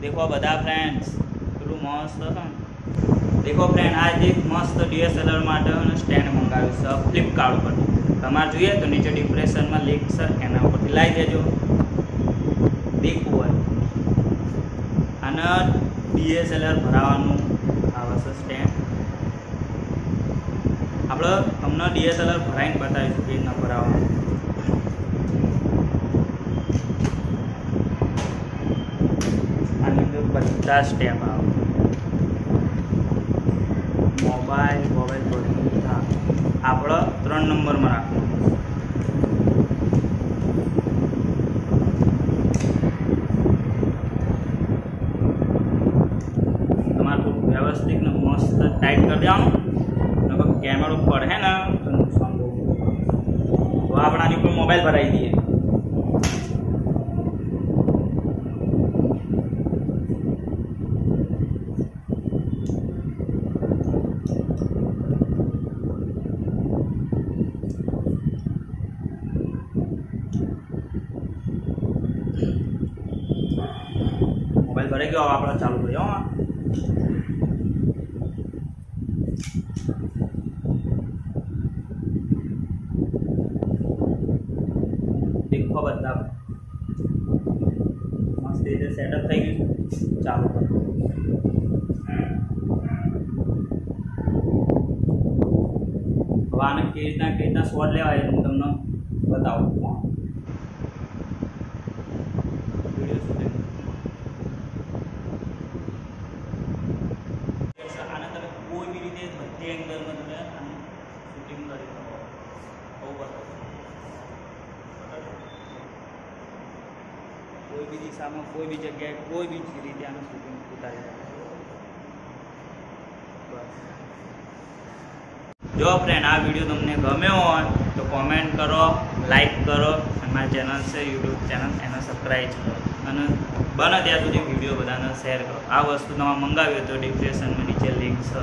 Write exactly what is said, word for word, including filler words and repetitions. देखो बदा फ्रेंड्स केटलू मस्त है। देखो फ्रेंड आज एक मस्त डीएसएलआर माटे स्टेन्ड मंगाव्यु छे फ्लिपकार्ट पर। तमारे जोईए तो नीचे डिस्क्रिप्शन में लिंक छे एना उपरथी लाई देजो। देखो आने डीएसएलआर भरावानुं आवे छे स्टेन्ड। आपणे तमने डीएसएलआर भराईने बतावीशुं के न भरावानुं। बच्चा स्टेप आओ मोबाइल मोबाइल थोड़ी था आप त्रण नंबर में राख व्यवस्थित न मस्त टाइट कर दिया कैमरा ऊपर है ना तो नुकसान तो अपना मोबाइल भराई दिए। मोबाइल भरे गया आप चालू कर देखो बता मस्त रीते सेटअप थी गयु चालू करो। आने कई रीतना कई रीतना शॉट लेवा हूँ तमने बताऊँ। कोई भी दिशा में कोई भी जगह कोई भी रीते आने शूटिंग उतारी बस। जो फ्रेंड आ वीडियो तुमने गम्यो हो तो कॉमेंट करो, लाइक करो, हमारे चैनल से यूट्यूब चैनल एने सब्सक्राइब करो, बने त्यां सुधी विडियो बधाने शेर करो। आ वस्तु तमारे मंगावी हो तो डिस्क्रिप्शन में नीचे लिंक छे।